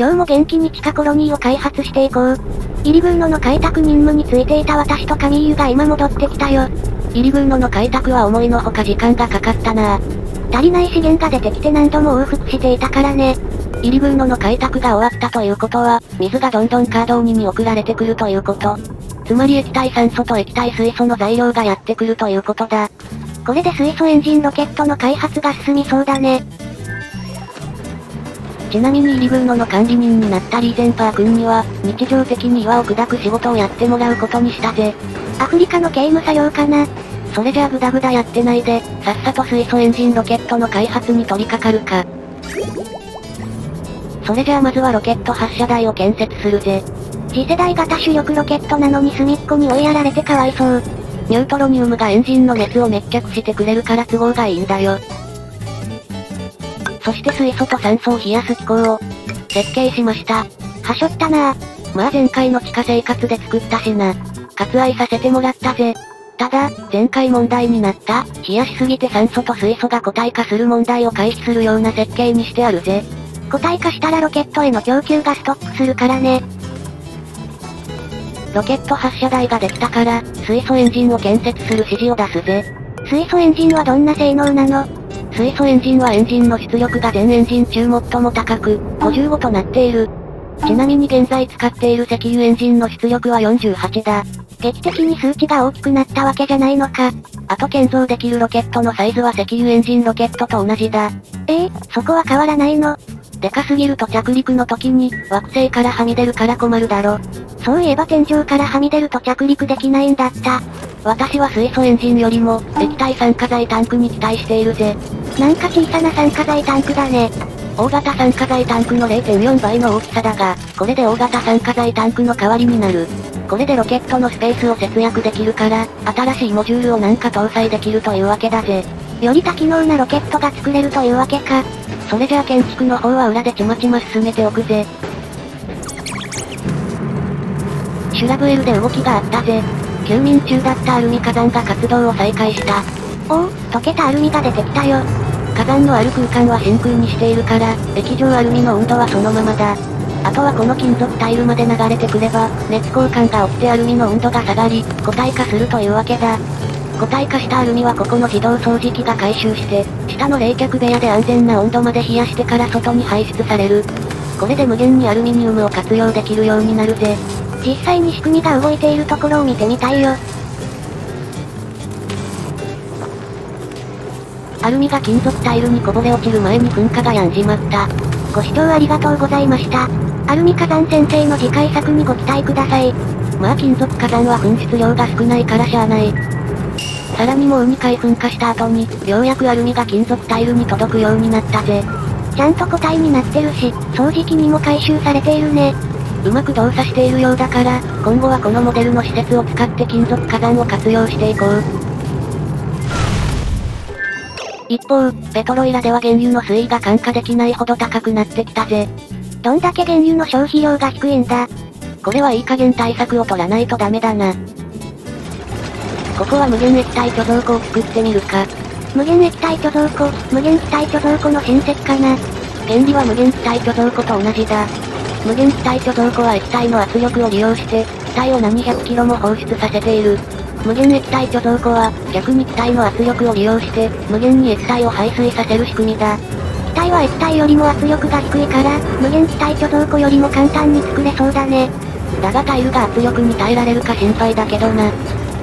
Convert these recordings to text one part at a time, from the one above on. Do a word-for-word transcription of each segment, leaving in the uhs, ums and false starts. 今日も元気に地下コロニーを開発していこう。イリグーノの開拓任務についていた私とカミーユが今戻ってきたよ。イリグーノの開拓は思いのほか時間がかかったな。足りない資源が出てきて何度も往復していたからね。イリグーノの開拓が終わったということは、水がどんどんカードにに送られてくるということ。つまり液体酸素と液体水素の材料がやってくるということだ。これで水素エンジンロケットの開発が進みそうだね。ちなみにイリグーノの管理人になったリーゼンパー君には、日常的に岩を砕く仕事をやってもらうことにしたぜ。アフリカの刑務作業かな。それじゃあグダグダやってないで、さっさと水素エンジンロケットの開発に取り掛かるか。それじゃあまずはロケット発射台を建設するぜ。次世代型主力ロケットなのに隅っこに追いやられてかわいそう。ニュートロニウムがエンジンの熱を滅却してくれるから都合がいいんだよ。そして水素と酸素を冷やす機構を設計しました。はしょったなぁ。まあ前回の地下生活で作ったしな。割愛させてもらったぜ。ただ、前回問題になった、冷やしすぎて酸素と水素が固体化する問題を回避するような設計にしてあるぜ。固体化したらロケットへの供給がストップするからね。ロケット発射台ができたから、水素エンジンを建設する指示を出すぜ。水素エンジンはどんな性能なの？水素エンジンはエンジンの出力が全エンジン中最も高く、ごじゅうごとなっている。ちなみに現在使っている石油エンジンの出力はよんじゅうはちだ。劇的に数値が大きくなったわけじゃないのか。あと建造できるロケットのサイズは石油エンジンロケットと同じだ。ええ、そこは変わらないの？でかすぎると着陸の時に惑星からはみ出るから困るだろ。そういえば天井からはみ出ると着陸できないんだった。私は水素エンジンよりも液体酸化剤タンクに期待しているぜ。なんか小さな酸化剤タンクだね。大型酸化剤タンクの れいてんよん 倍の大きさだが、これで大型酸化剤タンクの代わりになる。これでロケットのスペースを節約できるから、新しいモジュールをなんか搭載できるというわけだぜ。より多機能なロケットが作れるというわけか。それじゃあ建築の方は裏でちまちま進めておくぜ。シュラブエルで動きがあったぜ。休眠中だったアルミ火山が活動を再開した。おお、溶けたアルミが出てきたよ。火山のある空間は真空にしているから、液状アルミの温度はそのままだ。あとはこの金属タイルまで流れてくれば、熱交換が起きてアルミの温度が下がり、固体化するというわけだ。固体化したアルミはここの自動掃除機が回収して、下の冷却部屋で安全な温度まで冷やしてから外に排出される。これで無限にアルミニウムを活用できるようになるぜ。実際に仕組みが動いているところを見てみたいよ。アルミが金属タイルにこぼれ落ちる前に噴火がやんじまった。ご視聴ありがとうございました。アルミ火山先生の次回作にご期待ください。まあ金属火山は噴出量が少ないからしゃあない。さらにもうにかい噴火した後に、ようやくアルミが金属タイルに届くようになったぜ。ちゃんと固体になってるし、掃除機にも回収されているね。うまく動作しているようだから、今後はこのモデルの施設を使って金属火山を活用していこう。一方、ペトロイラでは原油の水位が管下できないほど高くなってきたぜ。どんだけ原油の消費量が低いんだ。これはいい加減対策を取らないとダメだな。ここは無限液体貯蔵庫を作ってみるか。無限液体貯蔵庫、無限気体貯蔵庫の親戚かな。原理は無限気体貯蔵庫と同じだ。無限気体貯蔵庫は液体の圧力を利用して、気体を何百キロも放出させている。無限液体貯蔵庫は、逆に気体の圧力を利用して、無限に液体を排水させる仕組みだ。気体は液体よりも圧力が低いから、無限気体貯蔵庫よりも簡単に作れそうだね。だがタイルが圧力に耐えられるか心配だけどな。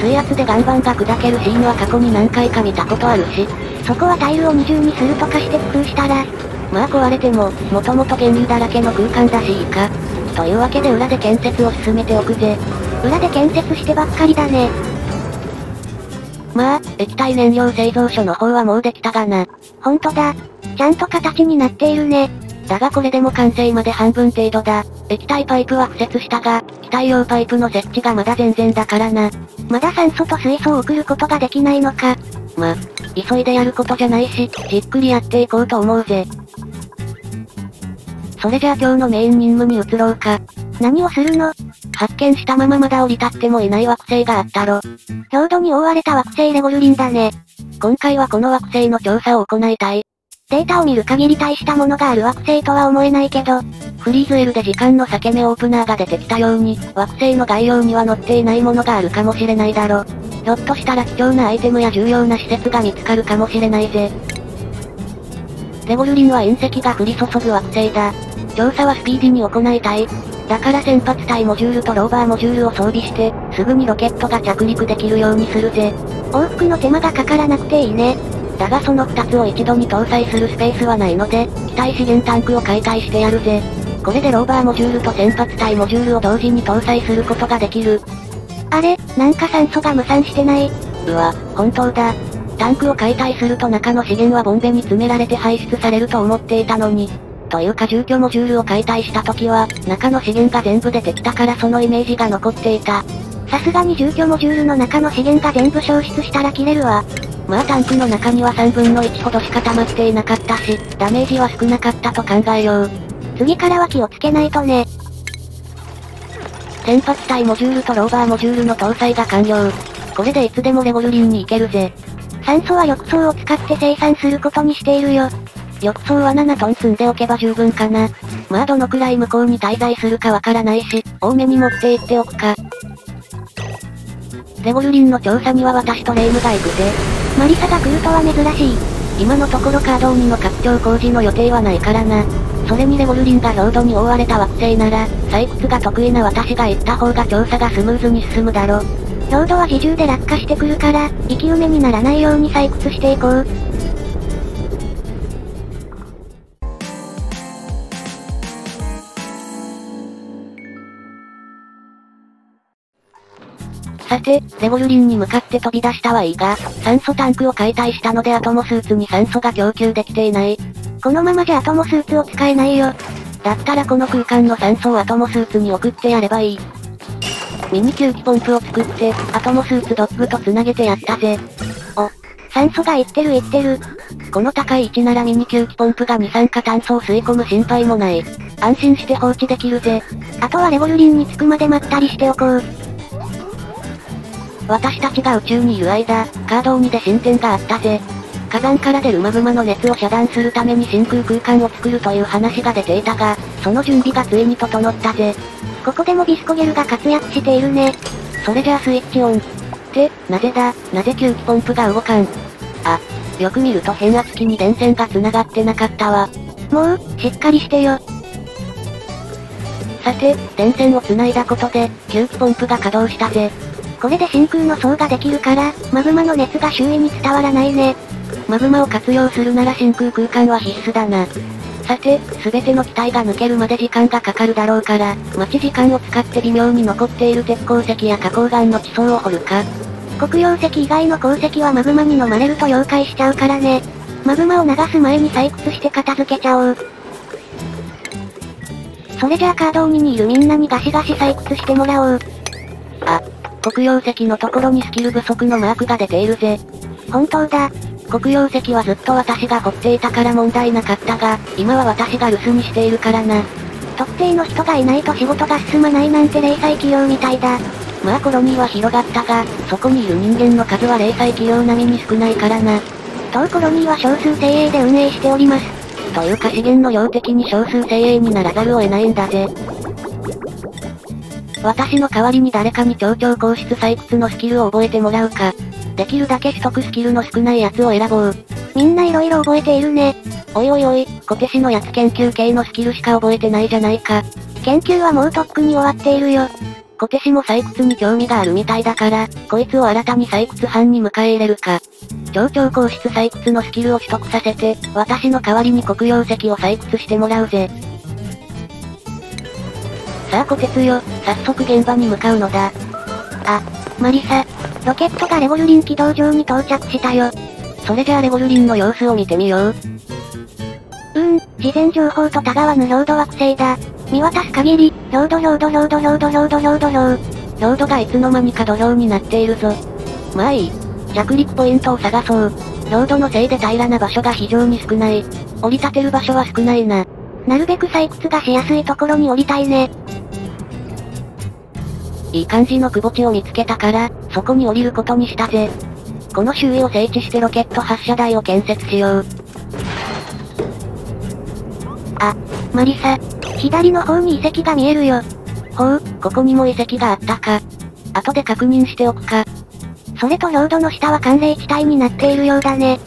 水圧で岩盤が砕けるシーンは過去に何回か見たことあるし、そこはタイルを二重にするとかして工夫したら、まあ壊れても、もともと原油だらけの空間だしいいか。というわけで裏で建設を進めておくぜ。裏で建設してばっかりだね。まあ、液体燃料製造所の方はもうできたがな。ほんとだ。ちゃんと形になっているね。だがこれでも完成まで半分程度だ。液体パイプは敷設したが、気体用パイプの設置がまだ全然だからな。まだ酸素と水素を送ることができないのか。ま、急いでやることじゃないし、じっくりやっていこうと思うぜ。それじゃあ今日のメイン任務に移ろうか。何をするの？発見したまままだ降り立ってもいない惑星があったろ。強度に覆われた惑星レゴルリンだね。今回はこの惑星の調査を行いたい。データを見る限り大したものがある惑星とは思えないけど、フリーズエルで時間の裂け目オープナーが出てきたように、惑星の概要には載っていないものがあるかもしれないだろ。ひょっとしたら貴重なアイテムや重要な施設が見つかるかもしれないぜ。デゴルリンは隕石が降り注ぐ惑星だ。調査はスピーディに行いたい。だから先発隊モジュールとローバーモジュールを装備して、すぐにロケットが着陸できるようにするぜ。往復の手間がかからなくていいね。だがそのふたつを一度に搭載するスペースはないので、機体資源タンクを解体してやるぜ。これでローバーモジュールと先発隊モジュールを同時に搭載することができる。あれ、なんか酸素が無酸してない？うわ、本当だ。タンクを解体すると中の資源はボンベに詰められて排出されると思っていたのに。というか住居モジュールを解体した時は、中の資源が全部出てきたからそのイメージが残っていた。さすがに住居モジュールの中の資源が全部消失したら切れるわ。まあタンクの中にはさんぶんのいちほどしか溜まっていなかったし、ダメージは少なかったと考えよう。次からは気をつけないとね。先発隊モジュールとローバーモジュールの搭載が完了。これでいつでもレゴルリンに行けるぜ。酸素は浴槽を使って生産することにしているよ。浴槽はななトン積んでおけば十分かな。まあどのくらい向こうに滞在するかわからないし、多めに持って行っておくか。デゴルリンの調査には私とレイムが行くぜ。マリサが来るとは珍しい。今のところカードにの拡張工事の予定はないからな。それにレゴルリンが領土に覆われた惑星なら、採掘が得意な私が行った方が調査がスムーズに進むだろ。領土は自重で落下してくるから、生き埋めにならないように採掘していこう。さて、デゴルリンに向かって飛び出したはいいが、酸素タンクを解体したのでアトモスーツに酸素が供給できていない。このままじゃアトモスーツを使えないよ。だったらこの空間の酸素をアトモスーツに送ってやればいい。ミニ吸気ポンプを作って、アトモスーツドッグと繋げてやったぜ。お、酸素がいってるいってる。この高い位置ならミニ吸気ポンプが二酸化炭素を吸い込む心配もない。安心して放置できるぜ。あとはデゴルリンに着くまでまったりしておこう。私たちが宇宙にいる間、カードにで進展があったぜ。火山から出るマグマの熱を遮断するために真空空間を作るという話が出ていたが、その準備がついに整ったぜ。ここでもビスコゲルが活躍しているね。それじゃあスイッチオン。って、なぜだ、なぜ吸気ポンプが動かん。あ、よく見ると変圧器に電線が繋がってなかったわ。もう、しっかりしてよ。さて、電線を繋いだことで、吸気ポンプが稼働したぜ。これで真空の層ができるから、マグマの熱が周囲に伝わらないね。マグマを活用するなら真空空間は必須だな。さて、すべての機体が抜けるまで時間がかかるだろうから、待ち時間を使って微妙に残っている鉄鉱石や花崗岩の地層を掘るか。黒曜石以外の鉱石はマグマに飲まれると溶解しちゃうからね。マグマを流す前に採掘して片付けちゃおう。それじゃあカードににいるみんなにガシガシ採掘してもらおう。あ。黒曜石のところにスキル不足のマークが出ているぜ。本当だ。黒曜石はずっと私が掘っていたから問題なかったが、今は私が留守にしているからな。特定の人がいないと仕事が進まないなんて零細企業みたいだ。まあコロニーは広がったが、そこにいる人間の数は零細企業並みに少ないからな。当コロニーは少数精鋭で運営しております。というか資源の量的に少数精鋭にならざるを得ないんだぜ。私の代わりに誰かに超超硬質採掘のスキルを覚えてもらうか。できるだけ取得スキルの少ないやつを選ぼう。みんな色々覚えているね。おいおいおい、小手氏のやつ研究系のスキルしか覚えてないじゃないか。研究はもうとっくに終わっているよ。小手氏も採掘に興味があるみたいだから、こいつを新たに採掘班に迎え入れるか。超超硬質採掘のスキルを取得させて、私の代わりに黒曜石を採掘してもらうぜ。さあこてつよ、早速現場に向かうのだ。あ、マリサ、ロケットがレゴルリン軌道上に到着したよ。それじゃあレゴルリンの様子を見てみよう。うーん、事前情報とたがわぬ領土惑星だ。見渡す限り、領土領土領土領土領土領土領土。領土がいつの間にか土壌になっているぞ。まあいい。着陸ポイントを探そう。領土のせいで平らな場所が非常に少ない。降り立てる場所は少ないな。なるべく採掘がしやすいところに降りたいね。いい感じのくぼ地を見つけたから、そこに降りることにしたぜ。この周囲を整地してロケット発射台を建設しよう。あ、マリサ、左の方に遺跡が見えるよ。ほう、ここにも遺跡があったか。後で確認しておくか。それと領土の下は寒冷地帯になっているようだね。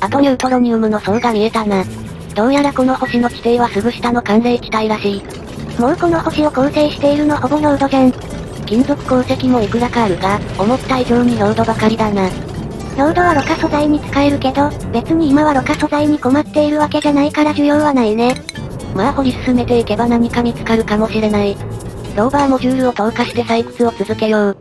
あとニュートロニウムの層が見えたな。どうやらこの星の地底はすぐ下の寒冷地帯らしい。もうこの星を構成しているのほぼ領土じゃん。金属鉱石もいくらかあるが、思った以上に領土ばかりだな。領土はろ過素材に使えるけど、別に今はろ過素材に困っているわけじゃないから需要はないね。まあ掘り進めていけば何か見つかるかもしれない。ローバーモジュールを投下して採掘を続けよう。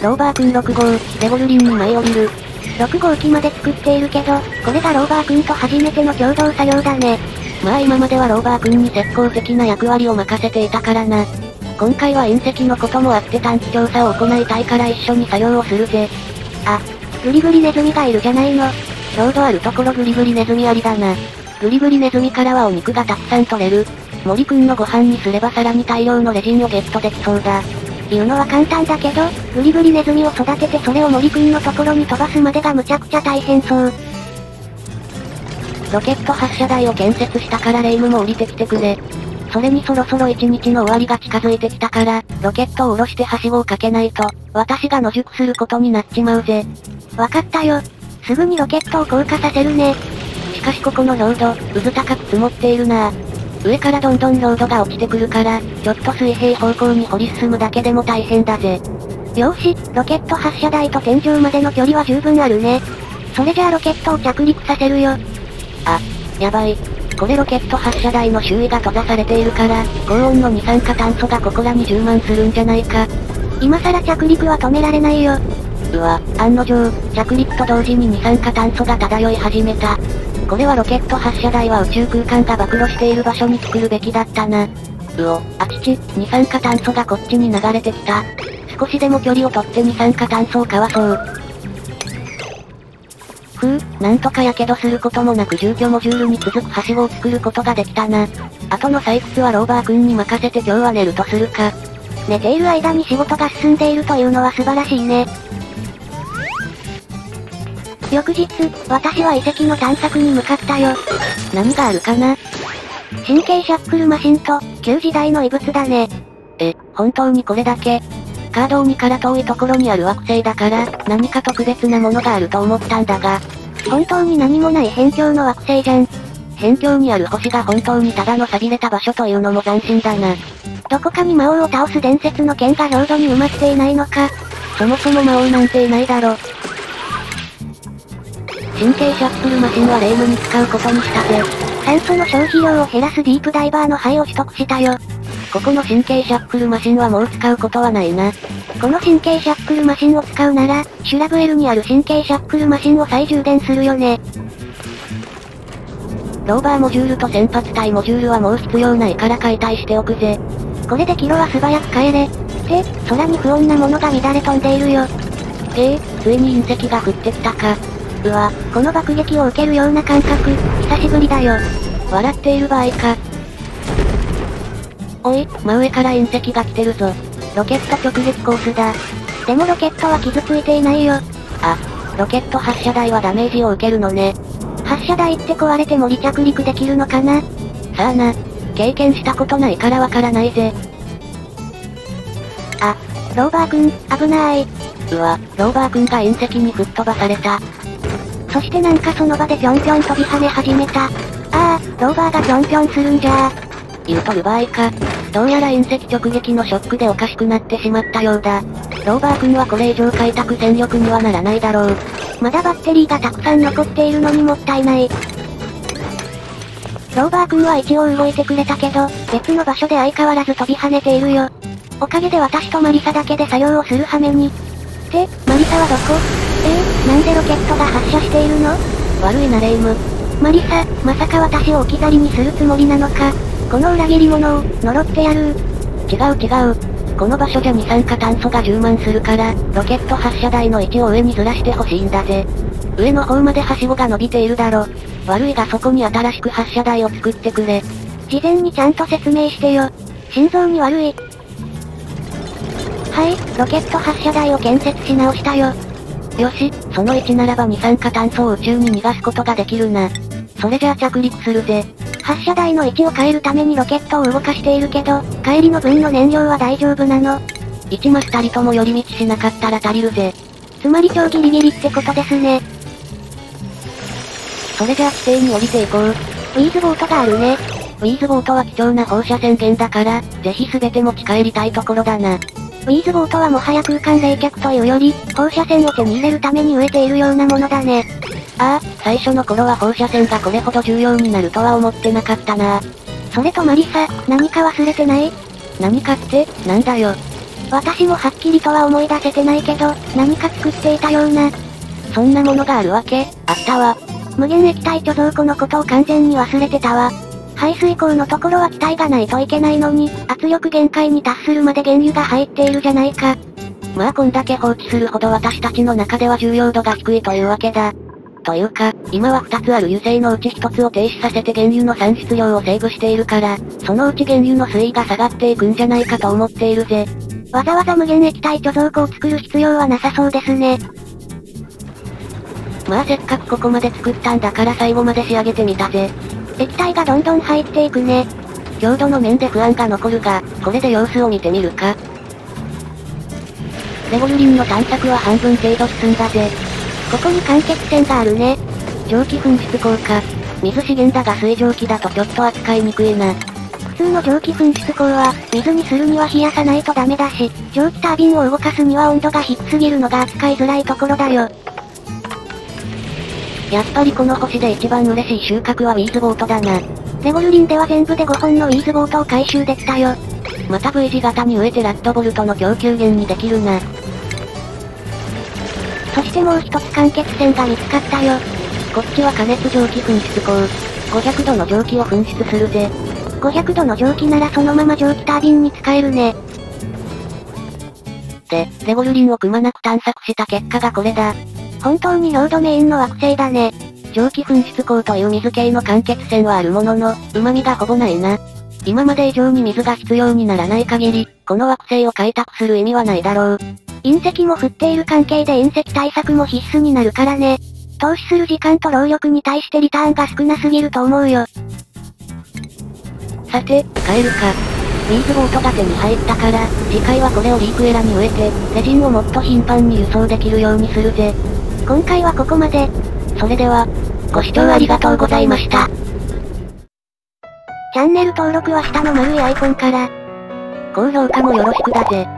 ローバー君ろく号、レゴルリンにまい降りる。ろく号機まで作っているけど、これがローバー君と初めての共同作業だね。まあ今まではローバー君に石膏石な役割を任せていたからな。今回は隕石のこともあって短期調査を行いたいから一緒に作業をするぜ。あ、グリグリネズミがいるじゃないの。領土あるところグリグリネズミありだな。グリグリネズミからはお肉がたくさん取れる。森くんのご飯にすればさらに大量のレジンをゲットできそうだ。言うのは簡単だけど、グリグリネズミを育ててそれを森くんのところに飛ばすまでがむちゃくちゃ大変そう。ロケット発射台を建設したから霊夢も降りてきてくれ。それにそろそろ一日の終わりが近づいてきたから、ロケットを下ろしてはしごをかけないと、私が野宿することになっちまうぜ。わかったよ。すぐにロケットを降下させるね。しかしここの領土、うず高く積もっているなぁ。上からどんどん領土が落ちてくるから、ちょっと水平方向に掘り進むだけでも大変だぜ。よーし、ロケット発射台と天井までの距離は十分あるね。それじゃあロケットを着陸させるよ。あ、やばい。これロケット発射台の周囲が閉ざされているから、高温の二酸化炭素がここらに充満するんじゃないか。今さら着陸は止められないよ。うわ、案の定、着陸と同時に二酸化炭素が漂い始めた。これはロケット発射台は宇宙空間が暴露している場所に作るべきだったな。うお、あちち、二酸化炭素がこっちに流れてきた。少しでも距離を取って二酸化炭素をかわそう。ふぅ、なんとかやけどすることもなく住居モジュールに続くはしごを作ることができたな。後の採掘はローバー君に任せて今日は寝るとするか。寝ている間に仕事が進んでいるというのは素晴らしいね。翌日、私は遺跡の探索に向かったよ。何があるかな？神経シャッフルマシンと、旧時代の遺物だね。え、本当にこれだけ？カードにから遠いところにある惑星だから、何か特別なものがあると思ったんだが、本当に何もない辺境の惑星じゃん。辺境にある星が本当にただの寂れた場所というのも斬新だな。どこかに魔王を倒す伝説の剣が領土に埋まっていないのか。そもそも魔王なんていないだろ。神経シャッフルマシンは霊夢に使うことにしたぜ。酸素の消費量を減らすディープダイバーの牌を取得したよ。ここの神経シャッフルマシンはもう使うことはないな。この神経シャッフルマシンを使うなら、シュラブエルにある神経シャッフルマシンを再充電するよね。ローバーモジュールと先発隊モジュールはもう必要ないから解体しておくぜ。これでキロは素早く帰れ。って、空に不穏なものが乱れ飛んでいるよ。ええー、ついに隕石が降ってきたか。うわ、この爆撃を受けるような感覚、久しぶりだよ。笑っている場合か。おい、真上から隕石が来てるぞ。ロケット直撃コースだ。でもロケットは傷ついていないよ。あ、ロケット発射台はダメージを受けるのね。発射台って壊れても離着陸できるのかな？さあな、経験したことないからわからないぜ。あ、ローバー君、危なーい。うわ、ローバー君が隕石に吹っ飛ばされた。そしてなんかその場でぴょんぴょん飛び跳ね始めた。ああ、ローバーがぴょんぴょんするんじゃー。言うとる場合か。どうやら隕石直撃のショックでおかしくなってしまったようだ。ローバー君はこれ以上開拓戦力にはならないだろう。まだバッテリーがたくさん残っているのにもったいない。ローバー君は一応動いてくれたけど、別の場所で相変わらず飛び跳ねているよ。おかげで私とマリサだけで作業をする羽目に。って、マリサはどこ？えー、なんでロケットが発射しているの？悪いな霊夢。マリサ、まさか私を置き去りにするつもりなのか。この裏切り者を、呪ってやる。違う違う。この場所じゃ二酸化炭素が充満するから、ロケット発射台の位置を上にずらしてほしいんだぜ。上の方まではしごが伸びているだろ。悪いがそこに新しく発射台を作ってくれ。事前にちゃんと説明してよ。心臓に悪い。はい、ロケット発射台を建設し直したよ。よし、その位置ならば二酸化炭素を宇宙に逃がすことができるな。それじゃあ着陸するぜ。発射台の位置を変えるためにロケットを動かしているけど、帰りの分の燃料は大丈夫なの？一マスたりとも寄り道しなかったら足りるぜ。つまり超ギリギリってことですね。それじゃあ規定に降りていこう。ウィーズボートがあるね。ウィーズボートは貴重な放射線源だから、ぜひ全て持ち帰りたいところだな。ウィーズボートはもはや空間冷却というより、放射線を手に入れるために植えているようなものだね。ああ、最初の頃は放射線がこれほど重要になるとは思ってなかったな。それとマリサ、何か忘れてない？何かって、なんだよ。私もはっきりとは思い出せてないけど、何か作っていたような。そんなものがあるわけ？あったわ。無限液体貯蔵庫のことを完全に忘れてたわ。排水口のところは気体がないといけないのに、圧力限界に達するまで原油が入っているじゃないか。まあこんだけ放置するほど私たちの中では重要度が低いというわけだ。というか、今はふたつある油性のうちひとつを停止させて原油の産出量をセーブしているから、そのうち原油の水位が下がっていくんじゃないかと思っているぜ。わざわざ無限液体貯蔵庫を作る必要はなさそうですね。まあせっかくここまで作ったんだから最後まで仕上げてみたぜ。液体がどんどん入っていくね。強度の面で不安が残るが、これで様子を見てみるか。レボルリンの探索は半分程度進んだぜ。ここに間欠泉があるね。蒸気噴出口か。水資源だが水蒸気だとちょっと扱いにくいな。普通の蒸気噴出口は、水にするには冷やさないとダメだし、蒸気タービンを動かすには温度が低すぎるのが扱いづらいところだよ。やっぱりこの星で一番嬉しい収穫はウィーズボートだな。レボルリンでは全部でごほんのウィーズボートを回収できたよ。また V 字型に植えてラッドボルトの供給源にできるな。そしてもう一つ間欠泉が見つかったよ。こっちは加熱蒸気噴出口。ごひゃくどの蒸気を噴出するぜ。ごひゃくどの蒸気ならそのまま蒸気タービンに使えるね。で、レボルリンをくまなく探索した結果がこれだ。本当にロードメインの惑星だね。蒸気噴出口という水系の間欠泉はあるものの、旨味がほぼないな。今まで以上に水が必要にならない限り、この惑星を開拓する意味はないだろう。隕石も降っている関係で隕石対策も必須になるからね。投資する時間と労力に対してリターンが少なすぎると思うよ。さて、帰るか。ウィーズボートが手に入ったから、次回はこれをリークエラに植えて、レジンをもっと頻繁に輸送できるようにするぜ。今回はここまで。それでは、ご視聴ありがとうございました。チャンネル登録は下の丸いアイコンから、高評価もよろしくだぜ。